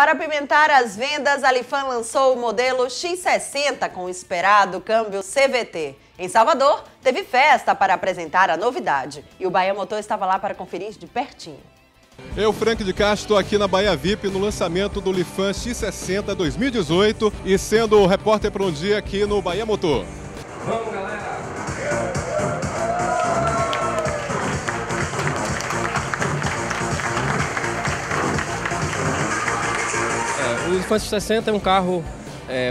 Para apimentar as vendas, a Lifan lançou o modelo X60 com o esperado câmbio CVT. Em Salvador, teve festa para apresentar a novidade e o Bahia Motor estava lá para conferir de pertinho. Eu, Frank de Castro, estou aqui na Bahia VIP no lançamento do Lifan X60 2018 e sendo o repórter para um dia aqui no Bahia Motor. Vamos, galera! O Lifan X60 é um carro,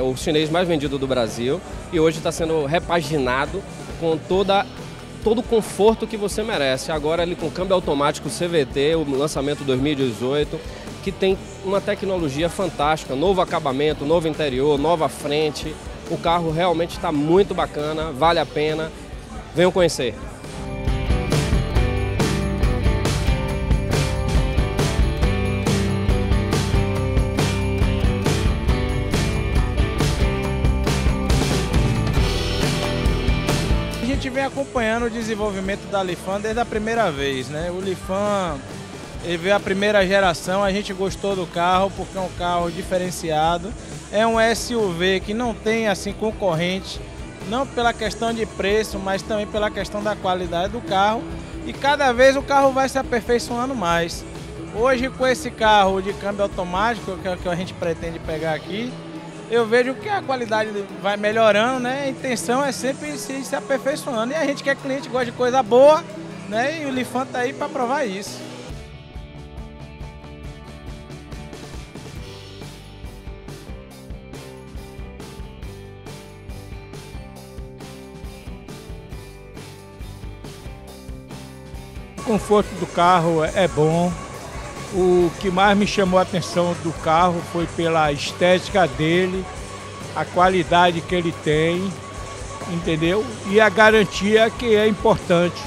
o chinês mais vendido do Brasil e hoje está sendo repaginado com todo o conforto que você merece. Agora ele com câmbio automático CVT, o lançamento 2018, que tem uma tecnologia fantástica, novo acabamento, novo interior, nova frente. O carro realmente está muito bacana, vale a pena, venham conhecer. A gente vem acompanhando o desenvolvimento da Lifan desde a primeira vez, né? O Lifan, ele veio a primeira geração, a gente gostou do carro porque é um carro diferenciado, é um SUV que não tem assim concorrente, não pela questão de preço, mas também pela questão da qualidade do carro, e cada vez o carro vai se aperfeiçoando mais. Hoje, com esse carro de câmbio automático, que é o que a gente pretende pegar aqui, eu vejo que a qualidade vai melhorando, né? A intenção é sempre se aperfeiçoando. E a gente que é cliente gosta de coisa boa, né? E o Lifan tá aí para provar isso. O conforto do carro é bom. O que mais me chamou a atenção do carro foi pela estética dele, a qualidade que ele tem, entendeu? E a garantia, que é importante.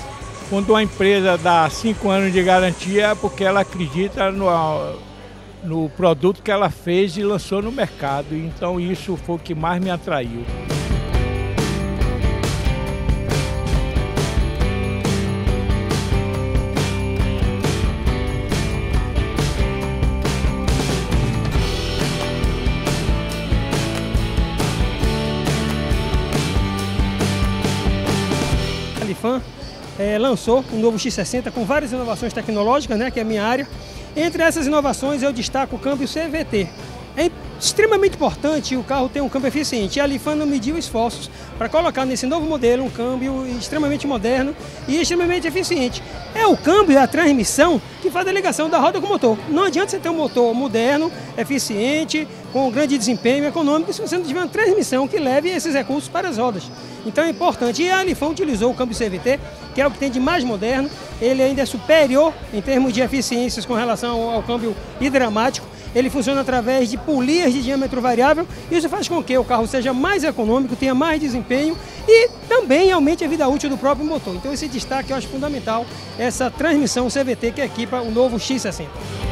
Quando uma empresa dá 5 anos de garantia, é porque ela acredita no produto que ela fez e lançou no mercado. Então isso foi o que mais me atraiu. Lifan lançou um novo X60 com várias inovações tecnológicas, né, que é a minha área. Entre essas inovações eu destaco o câmbio CVT. É extremamente importante o carro ter um câmbio eficiente. E a Lifan não mediu esforços para colocar nesse novo modelo um câmbio extremamente moderno e extremamente eficiente. É o câmbio e a transmissão que faz a ligação da roda com o motor. Não adianta você ter um motor moderno, eficiente, com grande desempenho econômico, se você não tiver uma transmissão que leve esses recursos para as rodas. Então é importante. E a Lifan utilizou o câmbio CVT, que é o que tem de mais moderno. Ele ainda é superior em termos de eficiências com relação ao câmbio hidramático. Ele funciona através de polias de diâmetro variável. Isso faz com que o carro seja mais econômico, tenha mais desempenho e também aumente a vida útil do próprio motor. Então esse destaque eu acho fundamental, essa transmissão CVT que equipa o novo X60.